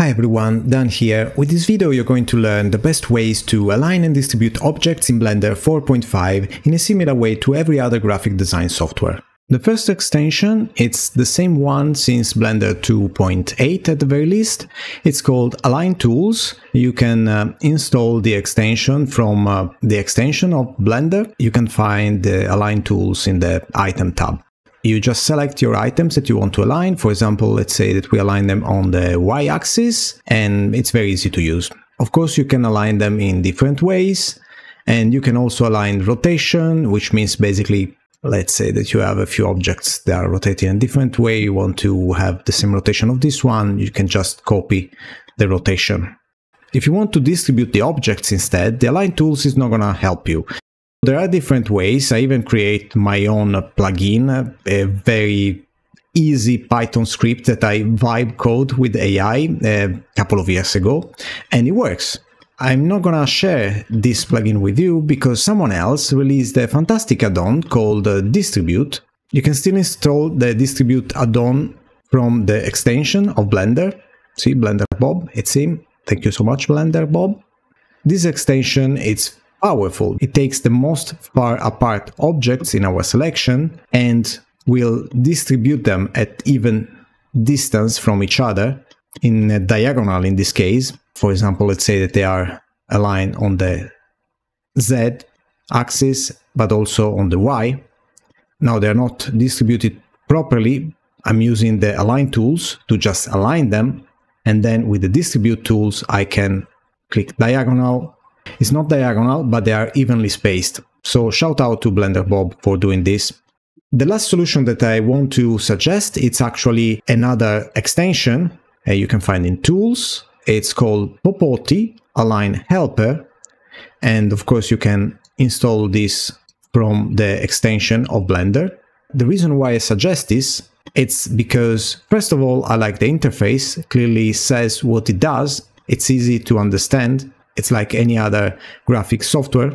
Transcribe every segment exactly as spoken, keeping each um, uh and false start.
Hi everyone, Dan here. With this video you're going to learn the best ways to align and distribute objects in Blender four point five in a similar way to every other graphic design software. The first extension, it's the same one since Blender two point eight at the very least. It's called Align Tools. You can uh, install the extension from uh, the extension of Blender. You can find the Align Tools in the Item tab. You just select your items that you want to align. For example, let's say that we align them on the y-axis, and it's very easy to use. Of course, you can align them in different ways, and you can also align rotation, which means basically, let's say that you have a few objects that are rotating in a different way. You want to have the same rotation of this one. You can just copy the rotation. If you want to distribute the objects instead, the Align Tools is not going to help you. There are different ways. I even create my own plugin, a very easy Python script that I vibe code with A I a couple of years ago, and it works. I'm not gonna share this plugin with you because someone else released a fantastic add-on called Distribute. You can still install the Distribute add-on from the extension of Blender. See, Blender Bob, it's him. Thank you so much, Blender Bob. This extension, it's powerful. It takes the most far apart objects in our selection and will distribute them at even distance from each other, in a diagonal in this case. For example, let's say that they are aligned on the Z axis, but also on the Y. Now they're not distributed properly. I'm using the Align Tools to just align them. And then with the Distribute Tools, I can click diagonal. It's not diagonal, but they are evenly spaced. So shout out to Blender Bob for doing this. The last solution that I want to suggest, it's actually another extension uh, you can find in Tools. It's called Popoti Align Helper. And of course you can install this from the extension of Blender. The reason why I suggest this, it's because first of all, I like the interface. It clearly says what it does. It's easy to understand. It's like any other graphic software.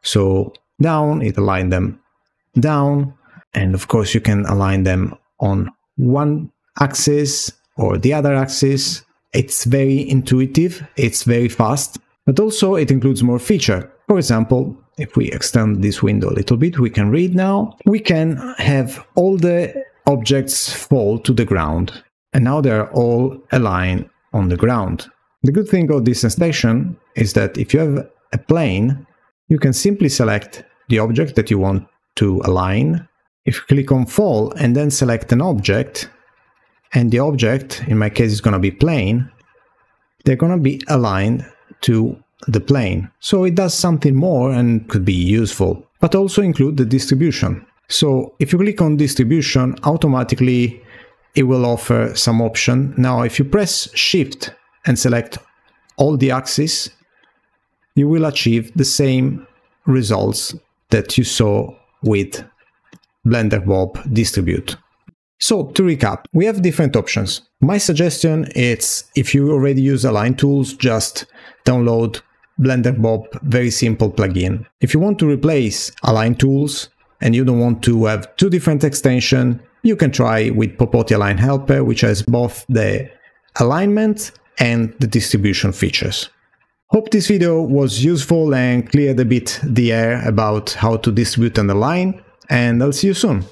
So down, it aligns them down. And of course, you can align them on one axis or the other axis. It's very intuitive. It's very fast. But also, it includes more feature. For example, if we extend this window a little bit, we can read now. We can have all the objects fall to the ground. And now they're all aligned on the ground. The good thing of this extension is that if you have a plane, you can simply select the object that you want to align. If you click on fall and then select an object, and the object, in my case, is going to be plane, they're going to be aligned to the plane. So it does something more and could be useful, but also include the distribution. So if you click on distribution, automatically it will offer some option. Now, if you press shift and select all the axes, you will achieve the same results that you saw with Blender Bob Distribute. So to recap, we have different options. My suggestion is, if you already use Align Tools, just download Blender Bob, very simple plugin. If you want to replace Align Tools and you don't want to have two different extensions, you can try with Popoti Align Helper, which has both the alignment and the distribution features. Hope this video was useful and cleared a bit the air about how to distribute and align, and I'll see you soon.